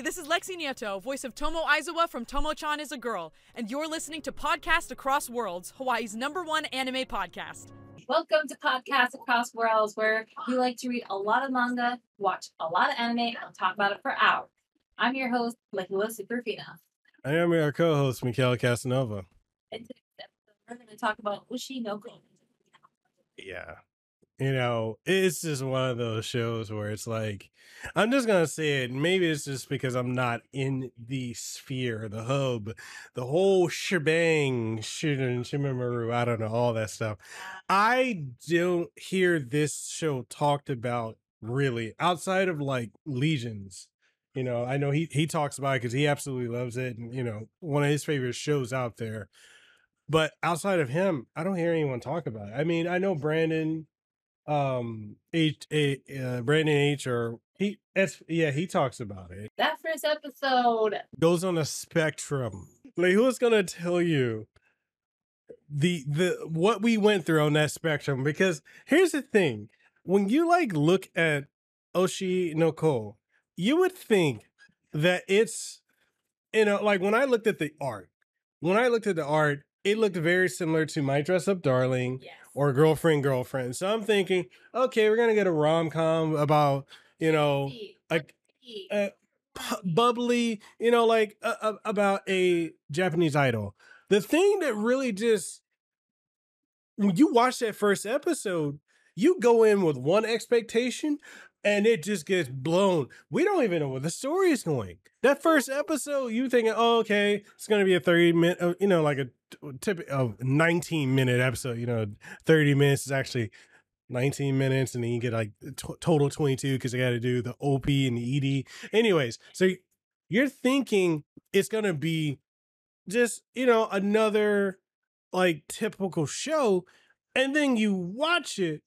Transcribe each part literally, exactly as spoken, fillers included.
Hey, this is Lexi Nieto, voice of Tomo Aizawa from Tomo-chan-is-a-girl, and you're listening to Podcast Across Worlds, Hawaii's number one anime podcast. Welcome to Podcast Across Worlds, where we like to read a lot of manga, watch a lot of anime, and talk about it for hours. I'm your host, Michaela Superfina. I am your co-host, Michaela Casanova. And today we're going to talk about Oshi no Ko. Yeah. You know, it's just one of those shows where it's like, I'm just going to say it. Maybe it's just because I'm not in the sphere, the hub, the whole shebang, shuden, shimaru, I don't know, all that stuff. I don't hear this show talked about really outside of like Legions. You know, I know he, he talks about it because he absolutely loves it. And, you know, one of his favorite shows out there. But outside of him, I don't hear anyone talk about it. I mean, I know Brandon. Um, H, a, uh, Brandon H, or he, S, yeah, he talks about it. That first episode goes on a spectrum. Like, who's gonna tell you the the what we went through on that spectrum? Because here's the thing: when you like look at Oshi no Ko, you would think that it's, you know, like when I looked at the art, when I looked at the art, it looked very similar to My Dress Up Darling. Yeah. Or Girlfriend, Girlfriend. So I'm thinking, okay, we're going to get a rom-com about, you know, a, a bubbly, you know, like a, a, about a Japanese idol. The thing that really just, when you watch that first episode, you go in with one expectation and it just gets blown. We don't even know where the story is going. That first episode, you thinking, oh, okay, it's going to be a thirty minute, you know, like a typical nineteen minute episode, you know, thirty minutes is actually nineteen minutes. And then you get like t- total twenty-two because they got to do the O P and the E D. Anyways, so you're thinking it's going to be just, you know, another like typical show. And then you watch it.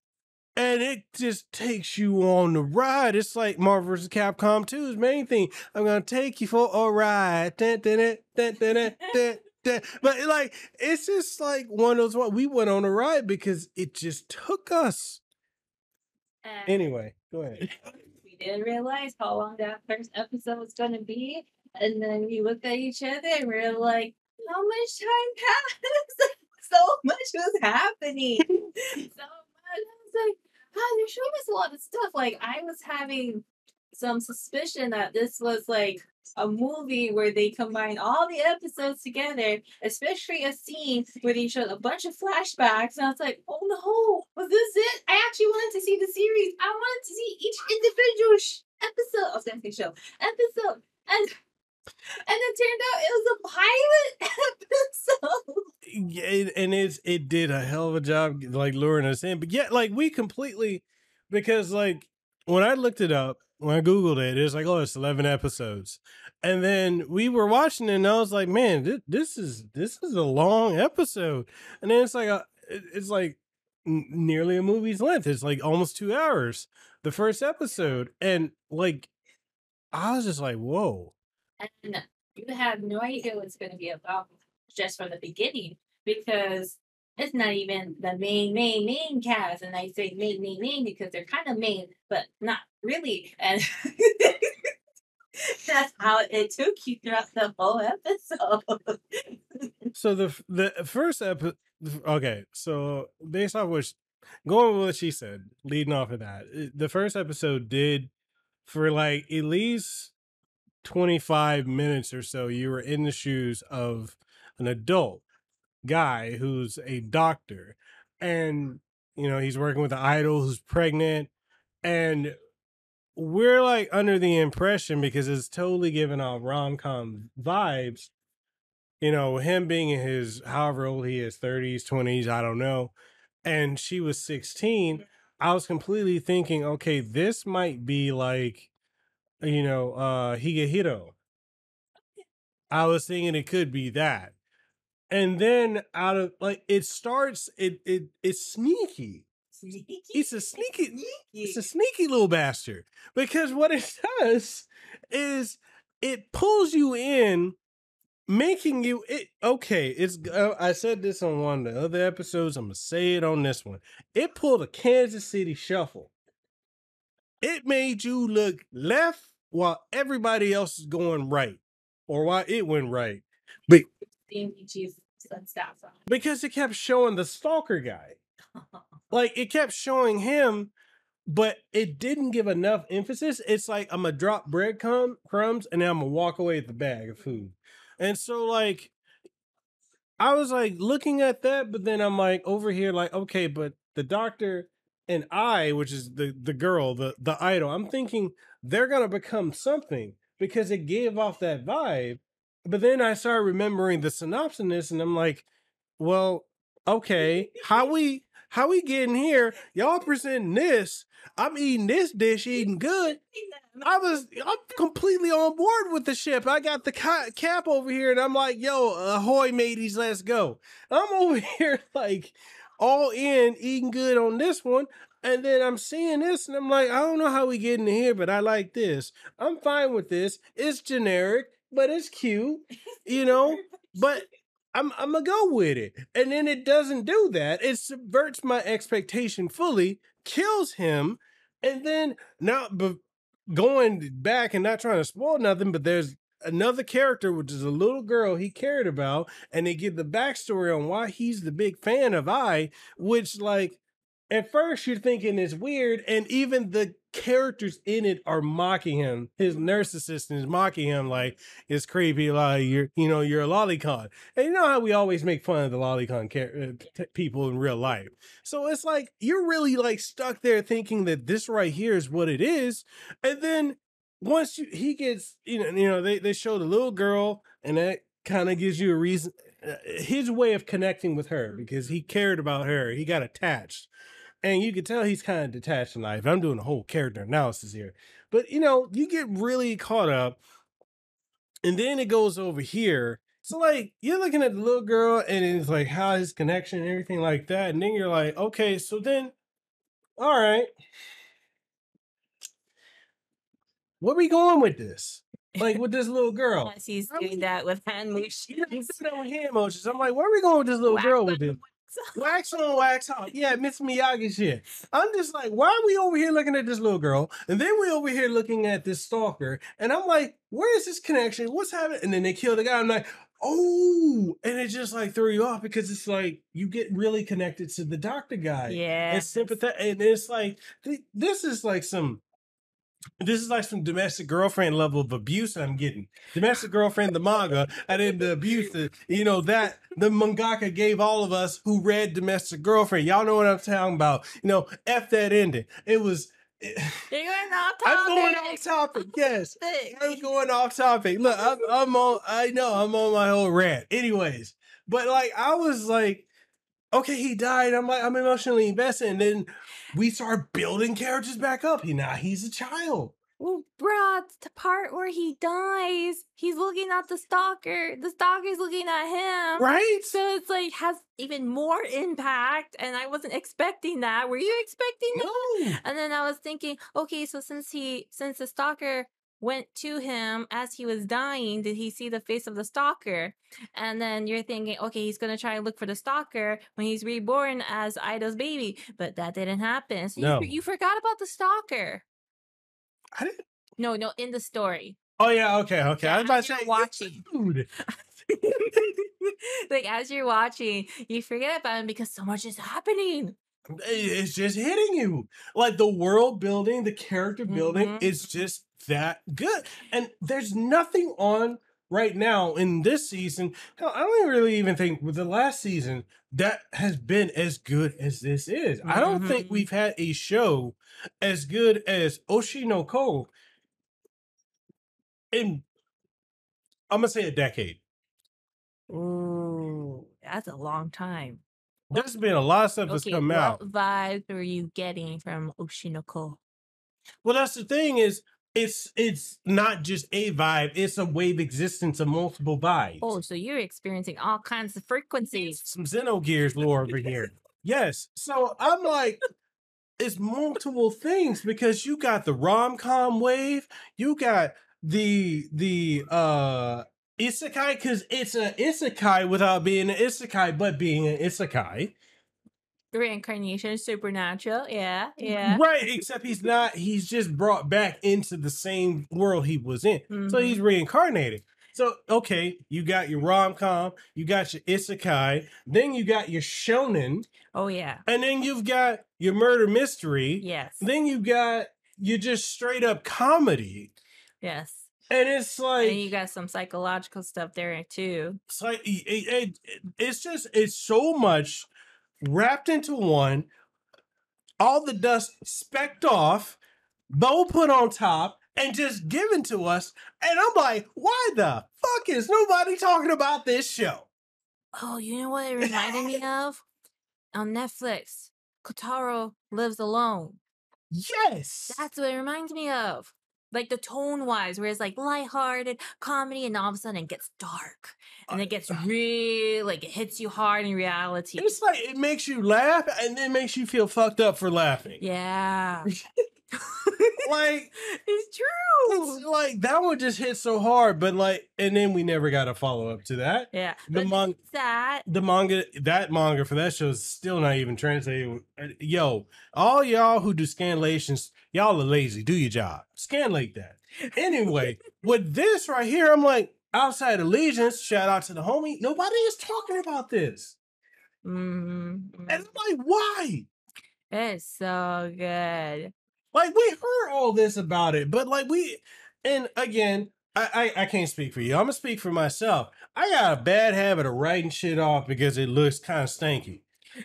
And it just takes you on the ride. It's like Marvel versus. Capcom two's main thing. I'm going to take you for a ride. Dun, dun, dun, dun, dun, dun, dun. But like, it's just like one of those ones. We went on a ride because it just took us. And anyway, go ahead. We didn't realize how long that first episode was going to be. And then we looked at each other and we were like, how much time passed? So much was happening. So much. Like, oh, they're showing us a lot of stuff. Like, I was having some suspicion that this was like a movie where they combine all the episodes together, especially a scene where they showed a bunch of flashbacks. And I was like, oh no, was this it? I actually wanted to see the series. I wanted to see each individual sh- episode of that show episode, and and it turned out it was a pilot episode. Yeah, and it's it did a hell of a job like luring us in, but yet like we completely, because like when I looked it up, when I googled it, it's like, oh, it's eleven episodes, and then we were watching it, and I was like, man, th- this is this is a long episode, and then it's like a, it's like n- nearly a movie's length. It's like almost two hours the first episode, and like I was just like, whoa. And you have no idea what it's going to be about just from the beginning, because it's not even the main, main, main cast. And I say main, main, main because they're kind of main, but not really. And that's how it took you throughout the whole episode. So the the first episode, okay, so based off what, going with what she said, leading off of that, the first episode did, for like at least twenty-five minutes or so, you were in the shoes of an adult guy who's a doctor, and you know he's working with an idol who's pregnant, and we're like under the impression, because it's totally giving out rom-com vibes, you know, him being in his however old he is, thirties, twenties, I don't know, and she was sixteen. I was completely thinking, okay, this might be like, you know, uh, Higehiro. I was thinking it could be that. And then out of, like, it starts, it it it's sneaky. Sneaky? It's a sneaky, sneaky, it's a sneaky little bastard. Because what it does is it pulls you in, making you, it okay, it's, uh, I said this on one of the other episodes, I'm going to say it on this one. It pulled a Kansas City shuffle. It made you look left, while everybody else is going right, or while it went right. But because it kept showing the stalker guy. Like, it kept showing him, but it didn't give enough emphasis. It's like, I'm going to drop bread crumb, crumbs, and then I'm going to walk away with the bag of food. And so, like, I was, like, looking at that, but then I'm, like, over here, like, okay, but the doctor and I, which is the, the girl, the, the idol, I'm thinking they're going to become something because it gave off that vibe. But then I started remembering the synopsis, and I'm like, well, okay, how we... How we getting here? Y'all presenting this. I'm eating this dish, eating good. I was, I'm completely on board with the ship. I got the cap over here, and I'm like, yo, ahoy, mateys, let's go. I'm over here, like, all in, eating good on this one. And then I'm seeing this, and I'm like, I don't know how we getting here, but I like this. I'm fine with this. It's generic, but it's cute, you know? But... I'm I'm gonna go with it. And then it doesn't do that. It subverts my expectation fully, kills him, and then not b- going back and not trying to spoil nothing, but there's another character, which is a little girl he cared about, and they give the backstory on why he's the big fan of I, which, like, at first you're thinking it's weird, and even the characters in it are mocking him. His narcissist is mocking him, like, it's creepy, like, you're, you know, you're a lolicon. And you know how we always make fun of the lolicon car- t- people in real life. So it's like, you're really, like, stuck there thinking that this right here is what it is. And then once you, he gets, you know, you know, they, they show the little girl, and that kind of gives you a reason, his way of connecting with her, because he cared about her. He got attached. And you can tell he's kind of detached in life. I'm doing a whole character analysis here. But, you know, you get really caught up. And then it goes over here. So, like, you're looking at the little girl, and it's like, how his connection and everything like that. And then you're like, okay, so then, all right. Where are we going with this? Like, with this little girl. Yes, he's doing we, that with hand motions. He's doing hand motions. I'm like, where are we going with this little wow. girl with this? Wax on, wax off. Yeah, Miss Miyagi shit. I'm just like, why are we over here looking at this little girl? And then we over here looking at this stalker. And I'm like, where is this connection? What's happening? And then they kill the guy. I'm like, oh. And it just, like, threw you off because it's like, you get really connected to the doctor guy. Yeah. And sympathetic. And it's like, th- this is like some... This is like some domestic girlfriend level of abuse I'm getting. Domestic girlfriend, the manga, and then the abuse that, you know, that the mangaka gave all of us who read domestic girlfriend. Y'all know what I'm talking about. You know, F that ending. It was... You're going off topic. I'm going off topic, yes. I'm going off topic. Look, I'm, I'm on... I know, I'm on my whole rant. Anyways, but, like, I was like... Okay, he died. I'm like, I'm emotionally invested. And then we start building characters back up. He, now he's a child. Well, bruh, the part where he dies, he's looking at the stalker. The stalker's looking at him. Right? So it's like, has even more impact. And I wasn't expecting that. Were you expecting that? No. And then I was thinking, okay, so since he, since the stalker went to him as he was dying, did he see the face of the stalker? And then you're thinking, okay, he's gonna try and look for the stalker when he's reborn as Ido's baby, but that didn't happen. So no. you, you forgot about the stalker. I didn't. No, no, in the story. Oh yeah, okay, okay. Yeah, I was about to say, watching. Like, as you're watching, you forget about him because so much is happening. It's just hitting you. Like, the world building, the character building, mm-hmm. is just that good. And there's nothing on right now in this season. Hell, I don't really even think with the last season that has been as good as this is. Mm-hmm. I don't think we've had a show as good as Oshi no Ko in, I'm going to say, a decade. Ooh, that's a long time. There's been a lot of stuff that's okay, come what out. What vibes were you getting from Oshi no Ko? Well, that's the thing is, it's it's not just a vibe. It's a wave existence of multiple vibes. Oh, so you're experiencing all kinds of frequencies. Some Xenogears lore over here. Yes. So I'm like, it's multiple things because you got the rom-com wave. You got the, the, uh... isekai, because it's an isekai without being an isekai, but being an isekai. reincarnation, supernatural. Yeah, yeah. Right, except he's not, he's just brought back into the same world he was in. Mm-hmm. So he's reincarnated. So, okay, you got your rom-com, you got your isekai, then you got your shonen. Oh, yeah. And then you've got your murder mystery. Yes. Then you got your just straight-up comedy. Yes. And it's like... And you got some psychological stuff there, too. It's like, it, it, it's just, it's so much wrapped into one, all the dust specked off, bow put on top, and just given to us. And I'm like, why the fuck is nobody talking about this show? Oh, you know what it reminded me of? On Netflix, Kotaro Lives Alone. Yes! That's what it reminds me of. Like the tone-wise, where it's like lighthearted comedy, and all of a sudden it gets dark. And it gets real, like it hits you hard in reality. It's like, it makes you laugh, and then makes you feel fucked up for laughing. Yeah. Like, it's true. It's like that one just hit so hard, but like, and then we never got a follow up to that. Yeah, the manga that the manga that manga for that show is still not even translated. Yo, all y'all who do scanlations, y'all are lazy. Do your job. Scanlate that. Anyway, with this right here, I'm like, outside Allegiance, shout out to the homie. Nobody is talking about this, mm-hmm. and I'm like, why? It's so good. Like, we heard all this about it, but like we, and again, I, I, I can't speak for you. I'm going to speak for myself. I got a bad habit of writing shit off because it looks kind of stanky.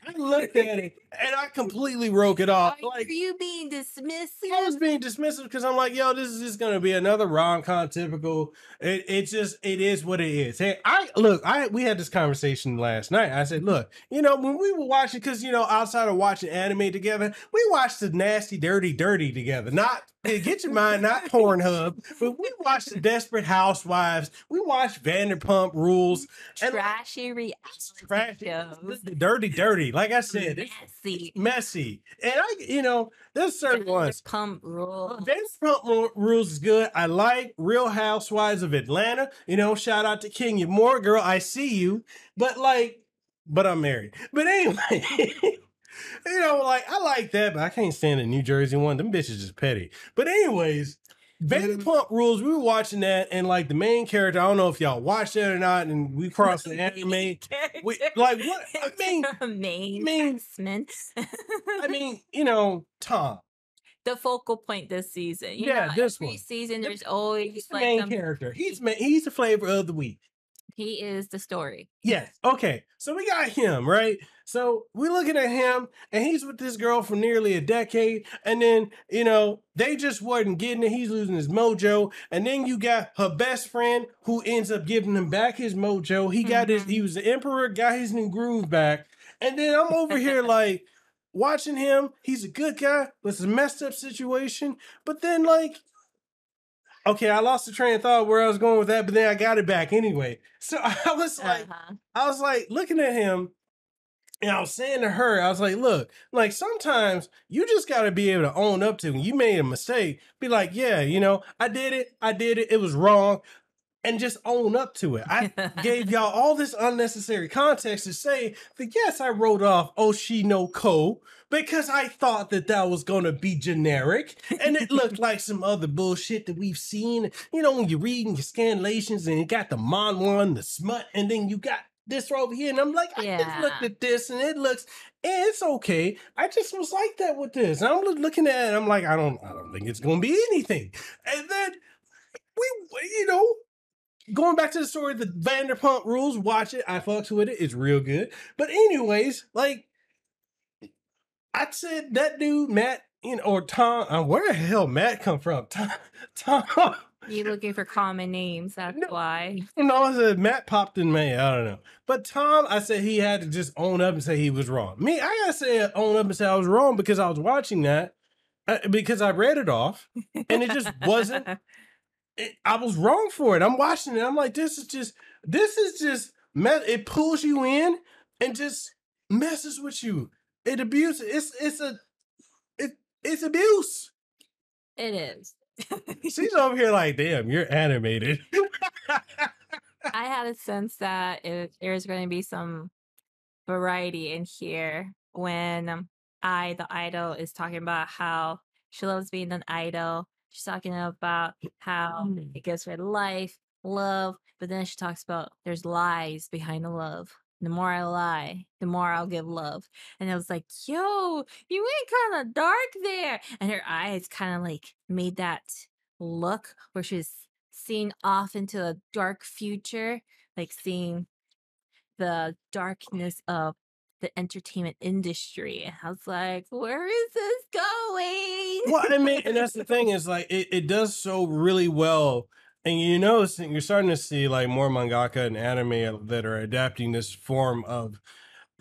I looked at it and I completely wrote it off. Are like, you being dismissive? I was being dismissive because I'm like, yo, this is just going to be another rom-com typical. It, it just, it is what it is. Hey, I, look, I, we had this conversation last night. I said, look, you know, when we were watching, because, you know, outside of watching anime together, we watched the Nasty, Dirty, Dirty together. Not, get your mind, not Pornhub, but we watched the Desperate Housewives. We watched Vanderpump Rules. Trashy reality trash, shows. Dirty, Dirty. Like I said, messy. It's, it's messy. And I, you know, there's certain Vanderpump ones. Vanderpump Rules. Vanderpump Rules is good. I like Real Housewives of Atlanta. You know, shout out to Kenya Moore, girl. I see you. But like, but I'm married. But anyway, you know, like I like that, but I can't stand the New Jersey one. Them bitches is petty. But anyways, Vanderpump Rules, we were watching that, and like the main character, I don't know if y'all watched that or not, and we crossed the anime. We, like, what? I mean, main main I mean, you know, Tom. The focal point this season. You yeah, know, this every one. Every season, there's always he's like the main some character. He's, he's the flavor of the week. He is the story. Yes. Okay. So we got him, right? So we're looking at him, and he's with this girl for nearly a decade. And then, you know, they just wasn't getting it. He's losing his mojo. And then you got her best friend who ends up giving him back his mojo. He got mm-hmm. his, he was the emperor, got his new groove back. And then I'm over here like watching him. He's a good guy, but it's a messed up situation. But then like, okay, I lost the train of thought where I was going with that, but then I got it back anyway. So I was like, uh-huh. I was like looking at him, and I was saying to her, I was like, look, like sometimes you just got to be able to own up to when you made a mistake. Be like, yeah, you know, I did it. I did it. It was wrong. And just own up to it. I gave y'all all this unnecessary context to say that, yes, I wrote off Oshi no Ko because I thought that that was going to be generic. And it looked like some other bullshit that we've seen. You know, when you're reading your scanlations and you got the manhwa and the smut, and then you got this over here. And I'm like, I yeah. just looked at this and it looks, and it's okay. I just was like that with this. And I'm looking at it and I'm like, I don't, I don't think it's going to be anything. And then we, you know, going back to the story of the Vanderpump Rules, watch it. I fucks with it. It's real good. But anyways, like, I said that dude, Matt, you know, or Tom, uh, where the hell Matt come from? Tom. Tom. You looking for common names, that's no, why. No, I said Matt popped in May. I don't know. But Tom, I said he had to just own up and say he was wrong. Me, I gotta say own up and say I was wrong because I was watching that, uh, because I read it off, and it just wasn't... I was wrong for it. I'm watching it. I'm like, this is just, this is just, it pulls you in and just messes with you. It abuses. It's, it's a, it, it's abuse. It is. She's over here like, damn, you're animated. I had a sense that it, there's going to be some variety in here. when I, the idol, is talking about how she loves being an idol. She's talking about how mm. it gives her life, love, but then she talks about there's lies behind the love. The more I lie, the more I'll give love. And I was like, yo, you went kind of dark there. And her eyes kind of like made that look where she's seeing off into a dark future, like seeing the darkness of the entertainment industry. And I was like, where is this going? Well, I mean, and that's the thing is like, it, it does so really well. And you know, you're starting to see like more mangaka and anime that are adapting this form of,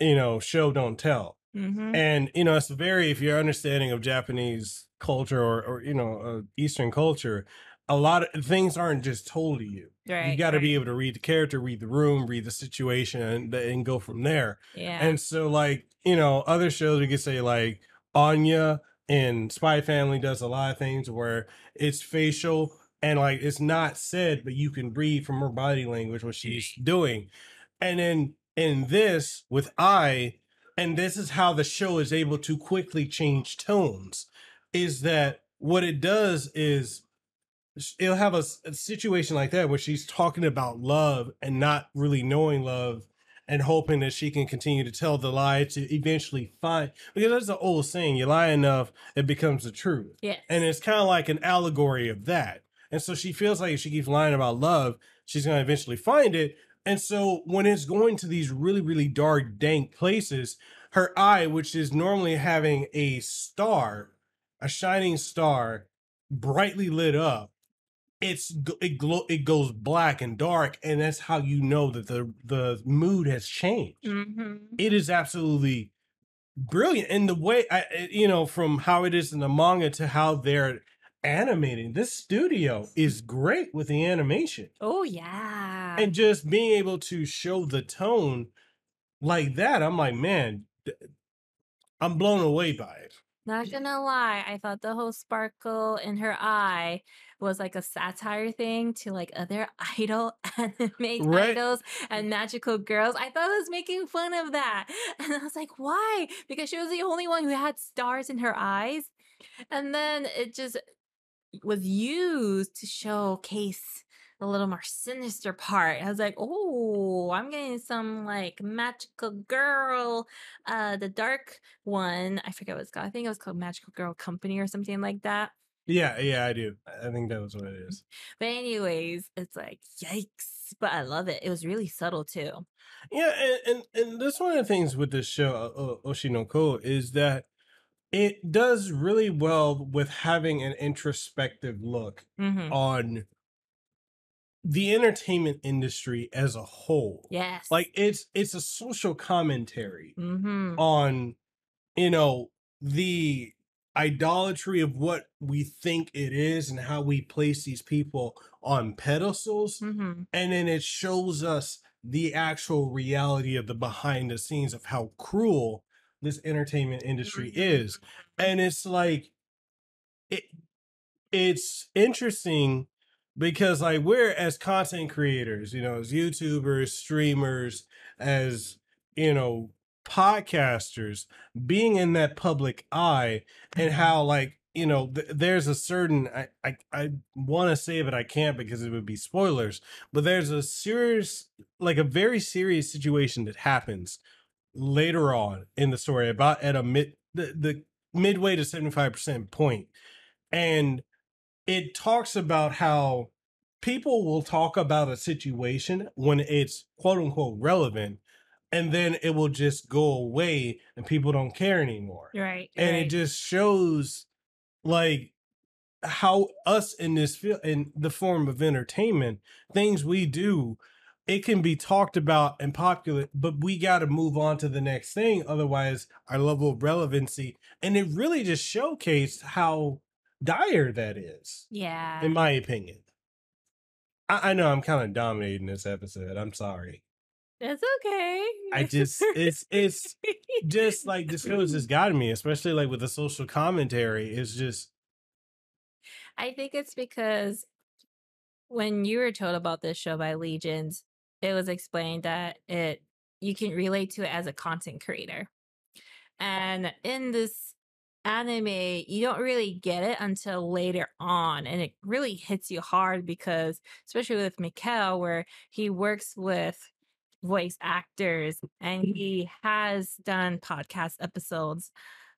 you know, show don't tell. Mm-hmm. And, you know, it's very, if your understanding of Japanese culture or, or you know, uh, Eastern culture, a lot of things aren't just told to you. Right, you got to right. be able to read the character, read the room, read the situation, and, and go from there. Yeah. And so, like, you know, other shows, we could say, like, Anya in Spy Family does a lot of things where it's facial and, like, it's not said, but you can read from her body language what she's doing. And then in this, with I, and this is how the show is able to quickly change tones, is that what it does is... it'll have a, a situation like that where she's talking about love and not really knowing love and hoping that she can continue to tell the lie to eventually find, because that's the old saying, you lie enough, it becomes the truth. Yeah. And it's kind of like an allegory of that. And so she feels like if she keeps lying about love, she's going to eventually find it. And so when it's going to these really, really dark, dank places, her eye, which is normally having a star, a shining star, brightly lit up, It's it glow it goes black and dark, and that's how you know that the the mood has changed. Mm-hmm. It is absolutely brilliant, and the way I you know from how it is in the manga to how they're animating. This studio is great with the animation. Oh yeah, and just being able to show the tone like that, I'm like, man, I'm blown away by it. Not gonna lie, I thought the whole sparkle in her eye was like a satire thing to like other idol anime right. idols and magical girls. I thought it was making fun of that. And I was like, why? Because she was the only one who had stars in her eyes. And then it just was used to showcase a little more sinister part. I was like, oh, I'm getting some like magical girl, uh, the dark one. I forget what it's called. I think it was called Magical Girl Company or something like that. Yeah, yeah, I do. I think that was what it is. But anyways, it's like, yikes. But I love it. It was really subtle too. Yeah, and and, and that's one of the things with this show, Oshi no Ko, is that it does really well with having an introspective look mm-hmm. on the entertainment industry as a whole. Yes. Like it's it's a social commentary mm-hmm. on, you know, the idolatry of what we think it is and how we place these people on pedestals. Mm-hmm. And then it shows us the actual reality of the behind the scenes of how cruel this entertainment industry mm-hmm. is. And it's like it it's interesting. Because like we're as content creators, you know, as YouTubers, streamers, as, you know, podcasters, being in that public eye and how like, you know, th there's a certain, I, I, I want to say it, but I can't because it would be spoilers, but there's a serious, like a very serious situation that happens later on in the story about at a mid, the, the midway to seventy-five percent point. And it talks about how people will talk about a situation when it's quote unquote relevant, and then it will just go away and people don't care anymore. Right. And right. it just shows like how us in this field, in the form of entertainment, things we do, it can be talked about and popular, but we got to move on to the next thing. Otherwise our level of relevancy. And it really just showcased how dire that is, yeah, in my opinion. I, I know I'm kind of dominating this episode. I'm sorry. That's okay. I just it's it's just like this show just got me, especially like with the social commentary. It's just, I think it's because when you were told about this show by Legions, it was explained that it you can relate to it as a content creator. And in this anime, you don't really get it until later on. And it really hits you hard because, especially with Mikel, where he works with voice actors and he has done podcast episodes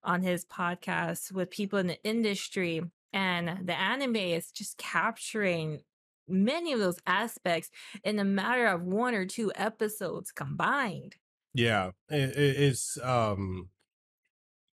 on his podcast with people in the industry. And the anime is just capturing many of those aspects in a matter of one or two episodes combined. Yeah, it, it's, um,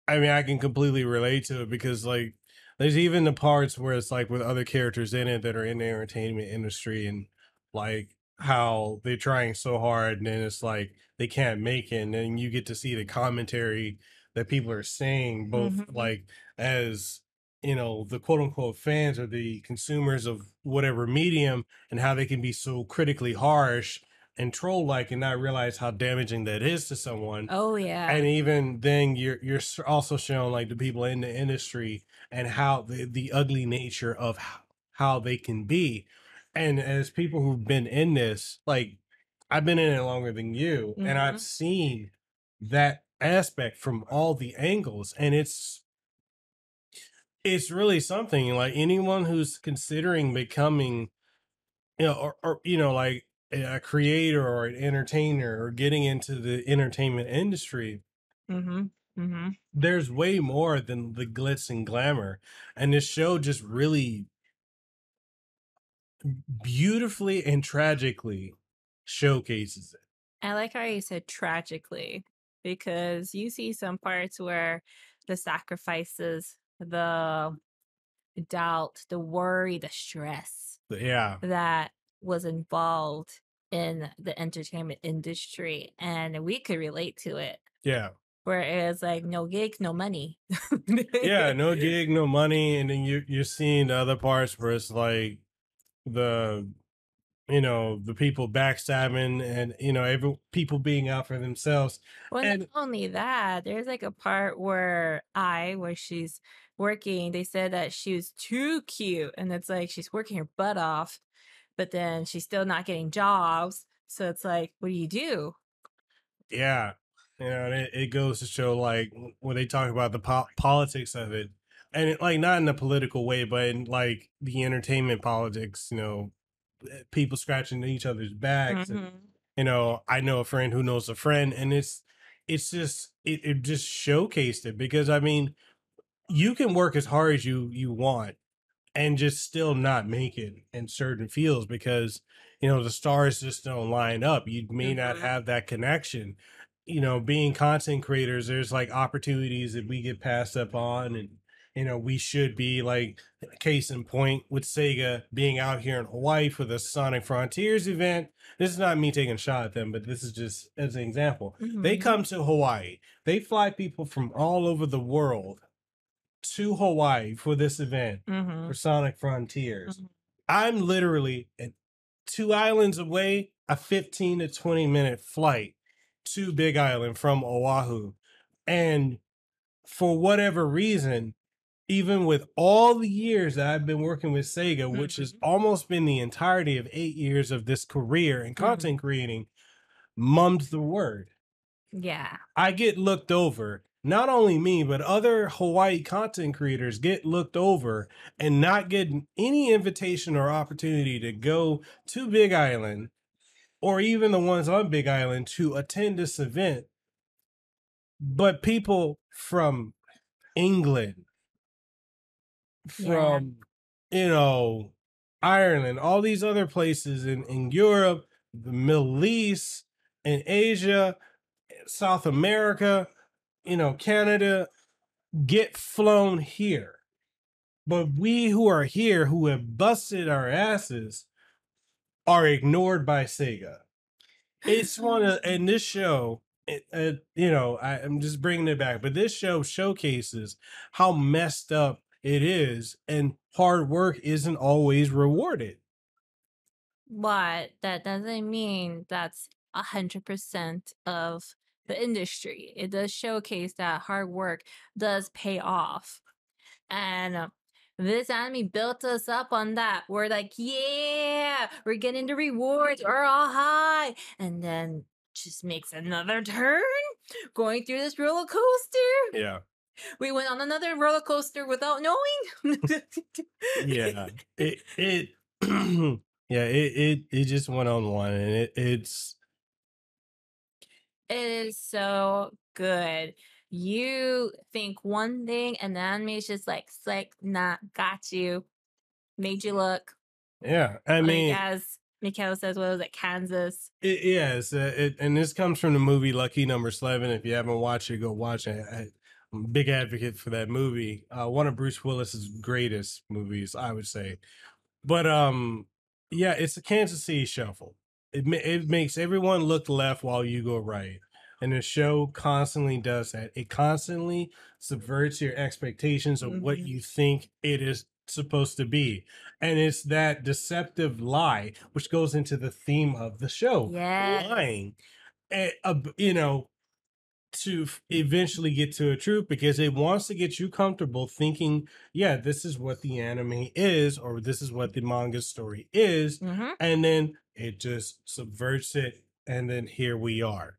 I mean, I can completely relate to it because, like, there's even the parts where it's like with other characters in it that are in the entertainment industry and like how they're trying so hard and then it's like they can't make it. And then you get to see the commentary that people are saying, both mm-hmm. like as, you know, the quote unquote fans or the consumers of whatever medium, and how they can be so critically harsh and troll like and not realize how damaging that is to someone. Oh yeah. And even then you're you're also showing like the people in the industry and how the, the ugly nature of how they can be. And as people who've been in this, like I've been in it longer than you, mm-hmm. and I've seen that aspect from all the angles, and it's it's really something. Like anyone who's considering becoming, you know, or, or you know, like a creator or an entertainer or getting into the entertainment industry, mm-hmm. Mm-hmm. there's way more than the glitz and glamour, and this show just really beautifully and tragically showcases it. I like how you said tragically, because you see some parts where the sacrifices, the doubt, the worry, the stress, yeah, that was involved in the entertainment industry, and we could relate to it. Yeah, where it's like no gig, no money. Yeah, no gig, no money, and then you you're seeing the other parts where it's like the, you know, the people backstabbing and, you know, every, people being out for themselves. Well, and not only that, there's like a part where I, where she's working, they said that she was too cute, and it's like she's working her butt off, but then she's still not getting jobs. So it's like, what do you do? Yeah. You know, and it, it goes to show like when they talk about the po politics of it, and it, like not in a political way, but in like the entertainment politics, you know, people scratching each other's backs. Mm-hmm. And, you know, I know a friend who knows a friend, and it's, it's just, it, it just showcased it, because I mean, you can work as hard as you, you want and just still not make it in certain fields because, you know, the stars just don't line up. You may not have that connection, you know, being content creators, there's like opportunities that we get passed up on, and, you know, we should be, like case in point with Sega being out here in Hawaii for the Sonic Frontiers event. This is not me taking a shot at them, but this is just as an example. Mm-hmm. They come to Hawaii. They fly people from all over the world to Hawaii for this event, mm-hmm. for Sonic Frontiers. Mm-hmm. I'm literally two islands away, a fifteen to twenty minute flight to Big Island from Oahu. And for whatever reason, even with all the years that I've been working with Sega, which has almost been the entirety of eight years of this career in content mm-hmm. creating, mum's the word. Yeah. I get looked over. Not only me, but other Hawaii content creators get looked over and not getting any invitation or opportunity to go to Big Island, or even the ones on Big Island, to attend this event. But people from England, from, you know, Ireland, all these other places in, in Europe, the Middle East, in Asia, South America, you know, Canada, get flown here. But we who are here, who have busted our asses, are ignored by Sega. It's one of, and this show, it, uh, you know, I, I'm just bringing it back, but this show showcases how messed up it is, and hard work isn't always rewarded. But that doesn't mean that's one hundred percent of the industry. It does showcase that hard work does pay off. And this anime built us up on that. We're like, yeah, we're getting the rewards. We're all high. And then just makes another turn going through this roller coaster. Yeah. We went on another roller coaster without knowing. yeah. It it yeah, it, it it just went on one and it, it's it is so good. You think one thing and the anime is just like slick, nah, got you. Made you look. Yeah. I like mean as Michaela says, what was it, Kansas? It, yes, uh, it, and this comes from the movie Lucky Number Eleven. If you haven't watched it, go watch it. I, I'm a big advocate for that movie. Uh, one of Bruce Willis's greatest movies, I would say. But um, yeah, it's a Kansas City shuffle. It it makes everyone look left while you go right, and the show constantly does that. It constantly subverts your expectations of mm-hmm. what you think it is supposed to be, and it's that deceptive lie which goes into the theme of the show. Yeah, lying, and, uh, you know, to eventually get to a truth, because it wants to get you comfortable thinking, yeah, this is what the anime is, or this is what the manga story is, mm-hmm. and then it just subverts it, and then here we are,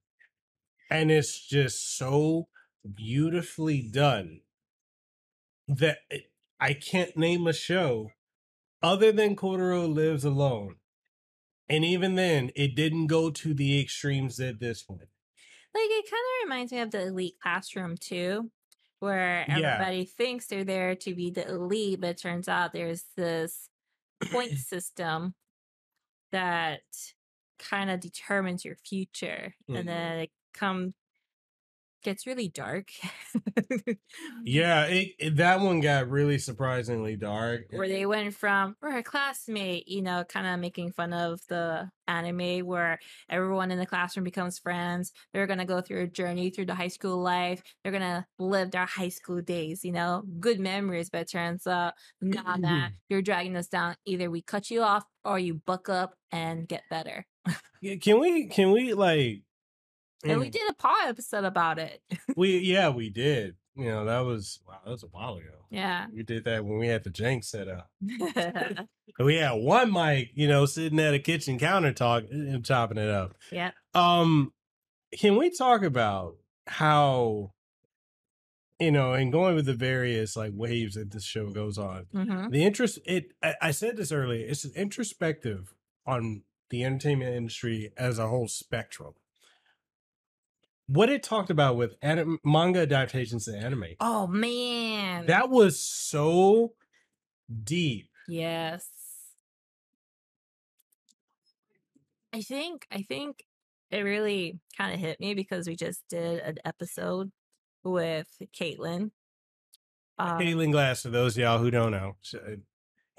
and it's just so beautifully done that it, I can't name a show other than Kotaro Lives Alone. And even then, it didn't go to the extremes that this one. Like, it kind of reminds me of the elite classroom, too, where everybody yeah. thinks they're there to be the elite, but it turns out there's this point system that kind of determines your future. Mm-hmm. And then it comes... gets really dark. yeah, it, it, that one got really surprisingly dark. Where they went from, we're a classmate, you know, kind of making fun of the anime where everyone in the classroom becomes friends. They're going to go through a journey through the high school life. They're going to live their high school days, you know, good memories, but it turns out, nah, nah, you're dragging us down. Either we cut you off or you buck up and get better. can we, can we like... And we did a pod episode about it. we yeah, we did. You know, that was wow, that was a while ago. Yeah. We did that when we had the jank set up. we had one mic, you know, sitting at a kitchen counter talk and chopping it up. Yeah. Um, can we talk about how, you know, and going with the various like waves that this show goes on, mm-hmm. the interest it I, I said this earlier, it's introspective on the entertainment industry as a whole spectrum. What it talked about with anim manga adaptations to anime. Oh, man. That was so deep. Yes. I think, I think it really kind of hit me because we just did an episode with Caitlin. Um, Caitlin Glass, for those of y'all who don't know.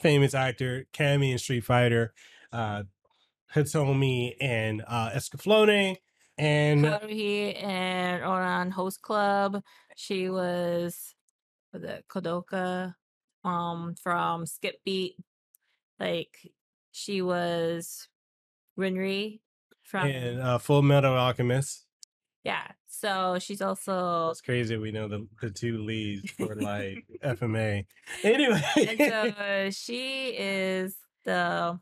Famous actor, Cammy in Street Fighter, uh, Hitomi and uh, Escaflowne. And Haruhi and Oran Host Club. She was the Kodoka um from Skip Beat. Like she was Renri from and uh, Full Metal Alchemist. Yeah, so she's also. It's crazy we know the the two leads for like F M A. Anyway, and so uh, she is the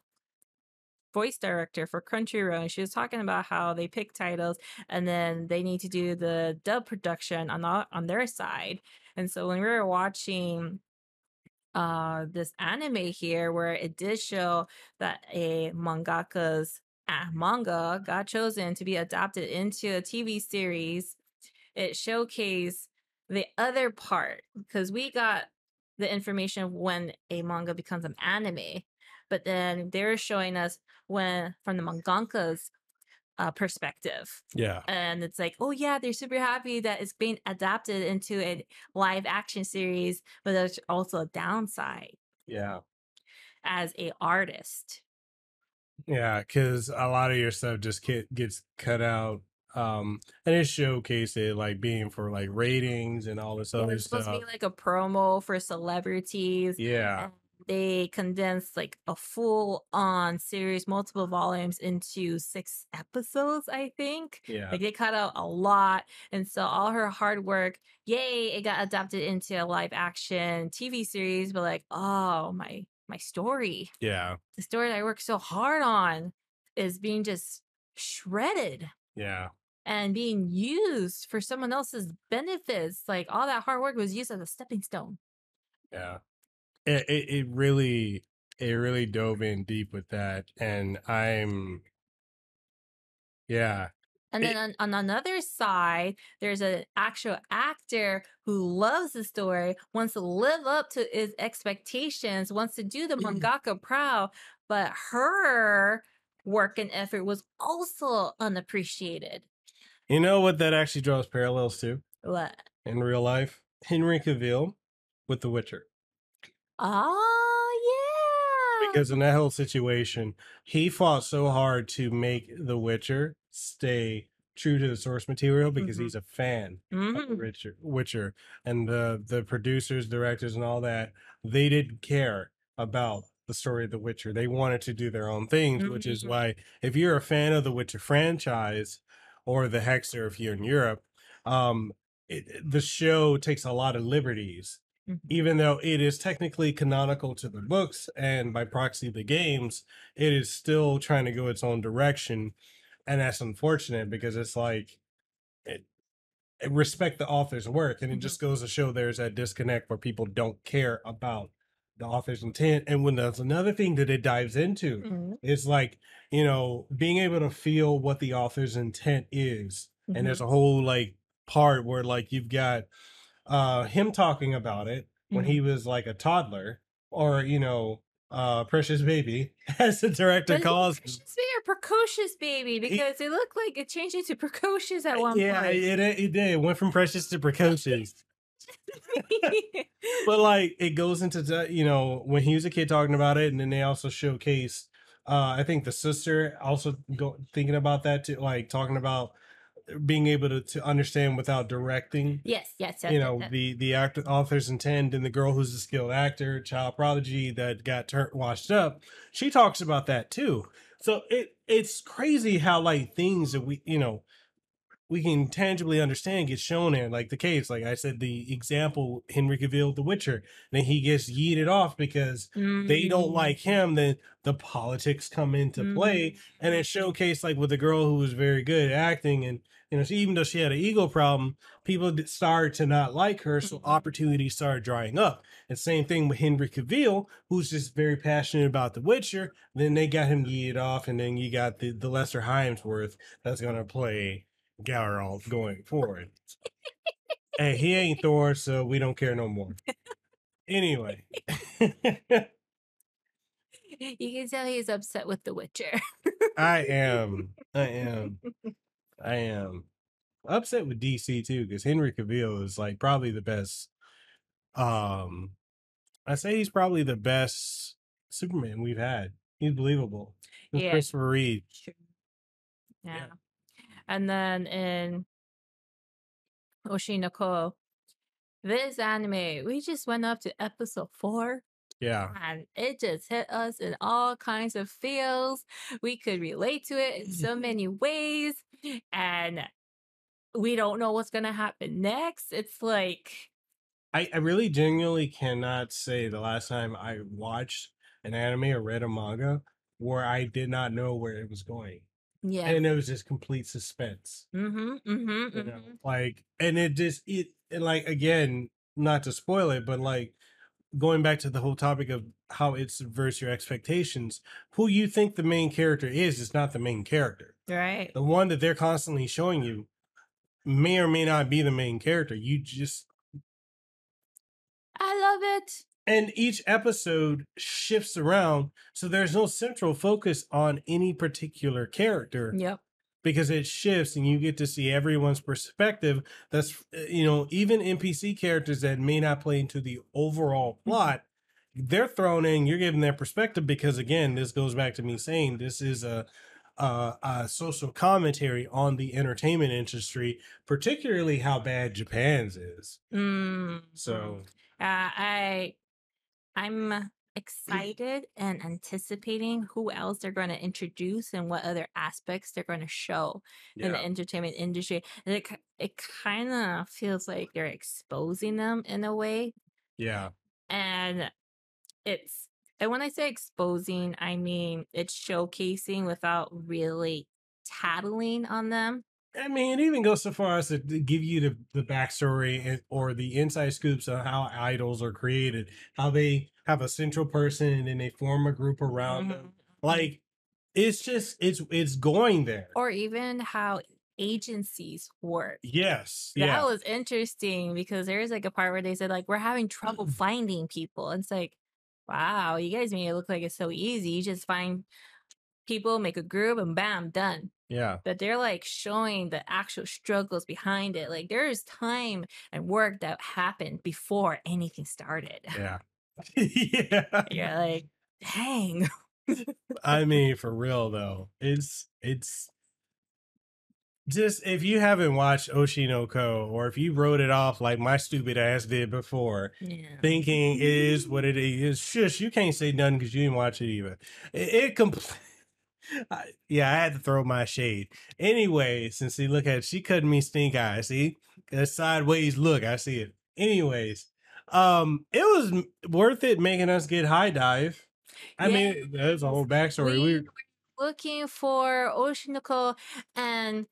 voice director for Crunchyroll, and she was talking about how they pick titles and then they need to do the dub production on the, on their side. And so when we were watching uh this anime here, where it did show that a mangaka's uh, manga got chosen to be adopted into a T V series, it showcased the other part, because we got the information of when a manga becomes an anime, but then they're showing us when from the manganka's uh, perspective. Yeah. And it's like, oh yeah, they're super happy that it's being adapted into a live action series, but there's also a downside. Yeah. As a artist. Yeah, because a lot of your stuff just get, gets cut out. Um, and it showcased it like being for like ratings and all this yeah, other it's stuff. It's supposed to be like a promo for celebrities. Yeah. And they condensed like a full-on series, multiple volumes, into six episodes, I think. Yeah. Like, they cut out a lot. And so all her hard work, yay, it got adapted into a live-action T V series. But like, oh, my my story. Yeah. The story that I worked so hard on is being just shredded. Yeah. And being used for someone else's benefits. Like, all that hard work was used as a stepping stone. Yeah. It, it, it really, it really dove in deep with that. And I'm, yeah. And then it, on, on another side, there's an actual actor who loves the story, wants to live up to his expectations, wants to do the mangaka proud, but her work and effort was also unappreciated. You know what that actually draws parallels to? What? In real life? Henry Cavill with The Witcher. Oh, yeah. Because in that whole situation, he fought so hard to make The Witcher stay true to the source material because mm-hmm. he's a fan mm-hmm. of The Witcher. And the, the producers, directors, and all that, they didn't care about the story of The Witcher. They wanted to do their own things, mm-hmm. which is why if you're a fan of The Witcher franchise, or the Hexer if you're in Europe, um, it, the show takes a lot of liberties, mm-hmm. even though it is technically canonical to the books and by proxy the games, it is still trying to go its own direction. And that's unfortunate because it's like, it, it respect the author's work. And it mm-hmm. just goes to show there's that disconnect where people don't care about the author's intent. And when that's another thing that it dives into, mm-hmm. is like, you know, being able to feel what the author's intent is. Mm-hmm. And there's a whole like part where like you've got uh, him talking about it mm-hmm. when he was like a toddler or, you know, Uh, precious baby, as the director but calls it. Precious baby or precocious baby? Because it, it looked like it changed into precocious at one yeah, point. Yeah, it, it, it did. It went from precious to precocious. But like, it goes into, you know, when he was a kid talking about it, and then they also showcased, uh, I think the sister also go, thinking about that too, like talking about being able to, to understand without directing. Yes, yes, yes. You know, yes, yes. the the actor, author's intent, and the girl who's a skilled actor, child prodigy that got washed up. She talks about that too. So it it's crazy how like things that we you know we can tangibly understand get shown in like the case. Like I said, the example Henry Cavill, The Witcher. Then he gets yeeted off because mm-hmm. they don't like him. Then the politics come into mm-hmm. play, and it showcased like with the girl who was very good at acting and. You know, even though she had an ego problem, people started to not like her, so opportunities started drying up. And same thing with Henry Cavill, who's just very passionate about The Witcher. Then they got him yeeted off, and then you got the, the lesser Hemsworth that's going to play Geralt going forward. And he ain't Thor, so we don't care no more. Anyway. You can tell he's upset with The Witcher. I am. I am. I am upset with D C too because Henry Cavill is like probably the best. Um, I say he's probably the best Superman we've had. He's believable. He's yeah. Christopher Reeve. Sure. Yeah. yeah, and then in Oshi no Ko, this anime, we just went up to episode four. Yeah. And it just hit us in all kinds of feels. We could relate to it in so many ways. And we don't know what's going to happen next. It's like... I, I really genuinely cannot say the last time I watched an anime or read a manga where I did not know where it was going. Yeah. And it was just complete suspense. Mm-hmm, mm-hmm, you know? mm-hmm. Like, and it just... it and like, again, not to spoil it, but like, going back to the whole topic of how it subverts your expectations, who you think the main character is, is not the main character. Right. The one that they're constantly showing you may or may not be the main character. You just... I love it. And each episode shifts around, so there's no central focus on any particular character. Yep. Because it shifts and you get to see everyone's perspective. That's, you know, even N P C characters that may not play into the overall plot, they're thrown in, you're given their perspective because, again, this goes back to me saying this is a, a, a social commentary on the entertainment industry, particularly how bad Japan's is. Mm. So uh, I, I'm... excited and anticipating who else they're going to introduce and what other aspects they're going to show yeah. in the entertainment industry. And it it kind of feels like they're exposing them in a way. Yeah. And it's, and when I say exposing, I mean it's showcasing without really tattling on them. I mean, it even goes so far as to give you the, the backstory or the inside scoops on how idols are created, how they have a central person and then they form a group around mm-hmm. them. Like, it's just, it's it's going there. Or even how agencies work. Yes. That yeah. was interesting because there's like a part where they said, like, we're having trouble finding people. And it's like, wow, you guys made it look like it's so easy. You just find people, make a group, and bam, done. Yeah. But they're like showing the actual struggles behind it. Like there's time and work that happened before anything started. Yeah. yeah. You're like, dang. I mean, for real though. It's it's just, if you haven't watched Oshi no Ko, or if you wrote it off like my stupid ass did before, yeah. thinking it is what it is, shush, you can't say nothing because you didn't watch it either. It, it completely I, yeah, I had to throw my shade. Anyway, since he look at it, she cutting me stink eye. See, a sideways look. I see it. Anyways, um, it was worth it making us get Hidive. I yeah. mean, that's a whole backstory. We, we were looking for Oshi no Ko, and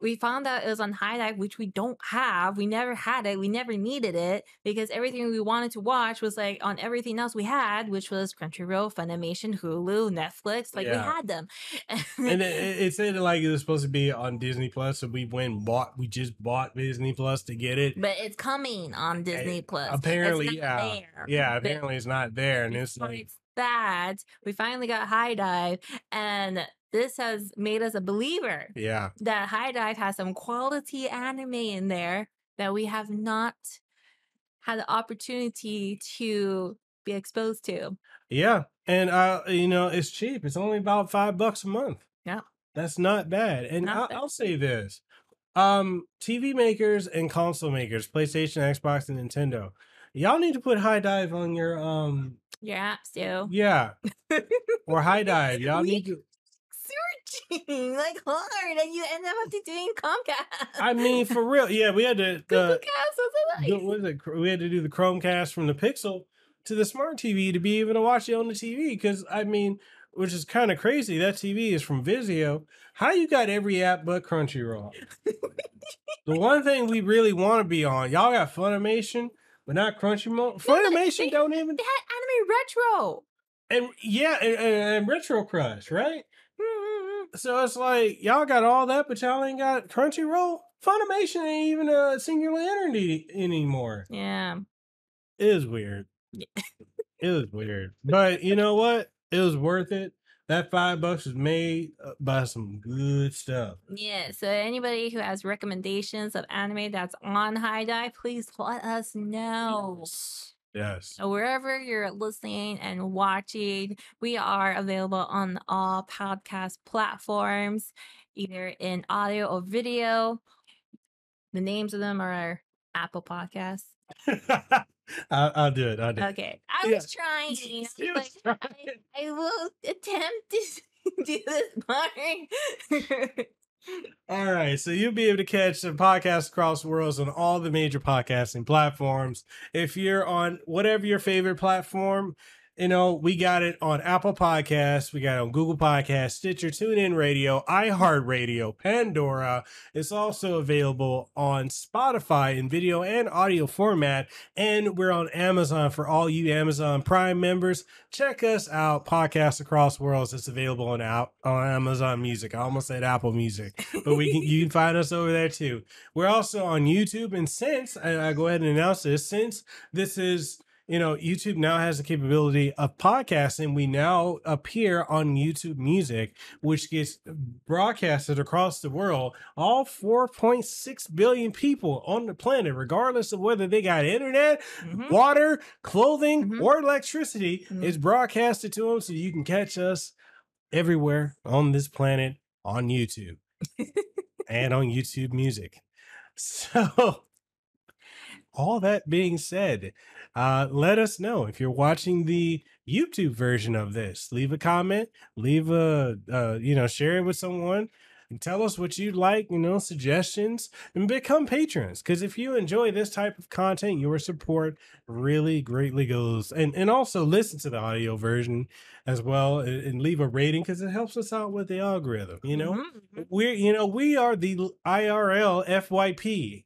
we found out it was on Hidive, which we don't have. We never had it. We never needed it because everything we wanted to watch was like on everything else we had, which was Crunchyroll, Funimation, Hulu, Netflix. Like yeah. we had them. And it, it said like it was supposed to be on Disney Plus. So we went and bought, we just bought Disney Plus to get it. But it's coming on Disney it, Plus. Apparently, it's not yeah. there. Yeah, apparently but it's not there. And it's like that. We finally got Hidive, and this has made us a believer yeah. that Hidive has some quality anime in there that we have not had the opportunity to be exposed to. Yeah. And, uh, you know, it's cheap. It's only about five bucks a month. Yeah. That's not bad. And not I, bad. I'll say this. Um, T V makers and console makers, PlayStation, Xbox, and Nintendo, y'all need to put Hidive on your... um. Your apps, too. Yeah. Or Hidive. Y'all need to... searching like hard, and you end up doing Comcast. I mean, for real, yeah, we had to. The, was the, was it, we had to do the Chromecast from the Pixel to the smart T V to be able to watch it on the T V. Because I mean, which is kind of crazy. That T V is from Vizio. How you got every app but Crunchyroll? The one thing we really want to be on, y'all got Funimation, but not Crunchyroll. Funimation they, don't even. They had Anime Retro. And yeah, and, and, and Retro Crush, right? So it's like, y'all got all that, but y'all ain't got Crunchyroll? Funimation ain't even a singular entity anymore. Yeah. It is weird. Yeah. It was weird. But you know what? It was worth it. That five bucks was made by some good stuff. Yeah, so anybody who has recommendations of anime that's on Hidive, please let us know. Yes. Yes. Wherever you're listening and watching, we are available on all podcast platforms, either in audio or video. The names of them are Apple Podcasts. I'll, I'll do it. I'll do it. Okay. I yeah. was trying. I, was was like, trying. I, I will attempt to do this part. All right, so you'll be able to catch the Podcast Across Worlds on all the major podcasting platforms. If you're on whatever your favorite platform, you know, we got it on Apple Podcasts, we got it on Google Podcasts, Stitcher, TuneIn Radio, iHeartRadio, Pandora. It's also available on Spotify in video and audio format, and we're on Amazon for all you Amazon Prime members. Check us out, Podcast Across Worlds. It's available on out on Amazon Music. I almost said Apple Music, but we can you can find us over there too. We're also on YouTube, and since and I go ahead and announce this, since this is. You know, YouTube now has the capability of podcasting. We now appear on YouTube Music, which gets broadcasted across the world. All four point six billion people on the planet, regardless of whether they got internet, mm-hmm. water, clothing, mm-hmm. or electricity, mm-hmm. is broadcasted to them. So you can catch us everywhere on this planet on YouTube and on YouTube Music. So... all that being said, uh, let us know if you're watching the YouTube version of this. Leave a comment, leave a, uh, you know, share it with someone. and tell us what you'd like, you know, suggestions, and become patrons. Because if you enjoy this type of content, your support really greatly goes. And and also listen to the audio version as well, and, and leave a rating, because it helps us out with the algorithm. You know, mm-hmm. we're you know we are the I R L F Y P.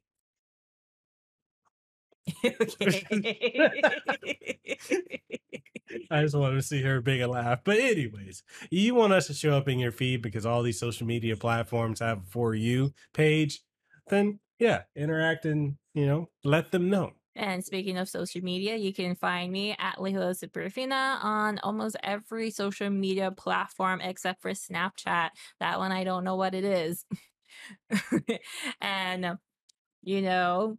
I just wanted to see her big a laugh. But anyways, you want us to show up in your feed because all these social media platforms have a For You page, then yeah, interact and, you know, let them know. And speaking of social media, you can find me at Michaela Superfina on almost every social media platform except for Snapchat. That one I don't know what it is. And you know,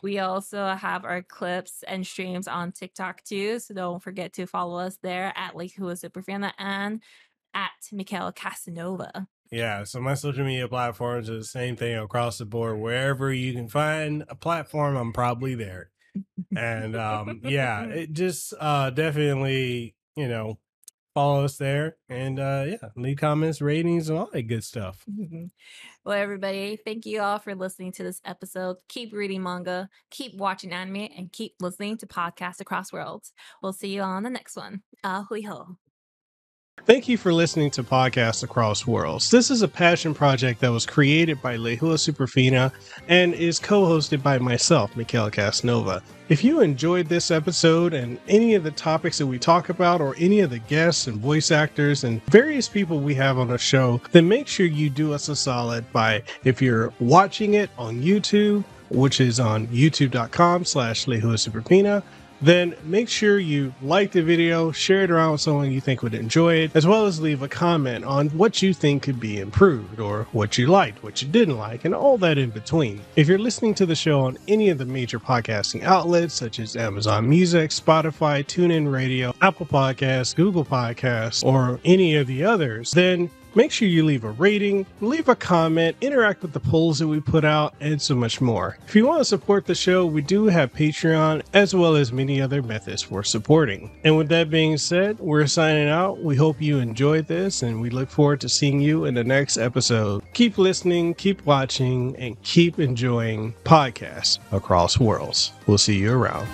we also have our clips and streams on TikTok too. So don't forget to follow us there at Lexi Superfina and at Michaela Casanova. Yeah, so my social media platforms are the same thing across the board. Wherever you can find a platform, I'm probably there. And um, yeah, it just uh, definitely, you know, follow us there, and uh yeah, leave comments, ratings, and all that good stuff. Mm-hmm. Well, everybody, thank you all for listening to this episode. Keep reading manga, keep watching anime, and keep listening to Podcast Across Worlds. We'll see you on the next one. Ahuiho. Thank you for listening to Podcast Across Worlds. This is a passion project that was created by Lexi Superfina and is co-hosted by myself, Michaela Casanova. If you enjoyed this episode and any of the topics that we talk about, or any of the guests and voice actors and various people we have on the show, then make sure you do us a solid by, if you're watching it on YouTube, which is on youtube.com slash Lexi Superfina, then make sure you like the video, share it around with someone you think would enjoy it, as well as leave a comment on what you think could be improved, or what you liked, what you didn't like, and all that in between. If you're listening to the show on any of the major podcasting outlets, such as Amazon Music, Spotify, TuneIn Radio, Apple Podcasts, Google Podcasts, or any of the others, then make sure you leave a rating, leave a comment, interact with the polls that we put out, and so much more. If you want to support the show, we do have Patreon, as well as many other methods for supporting. And with that being said, we're signing out. We hope you enjoyed this, and we look forward to seeing you in the next episode. Keep listening, keep watching, and keep enjoying Podcasts Across Worlds. We'll see you around.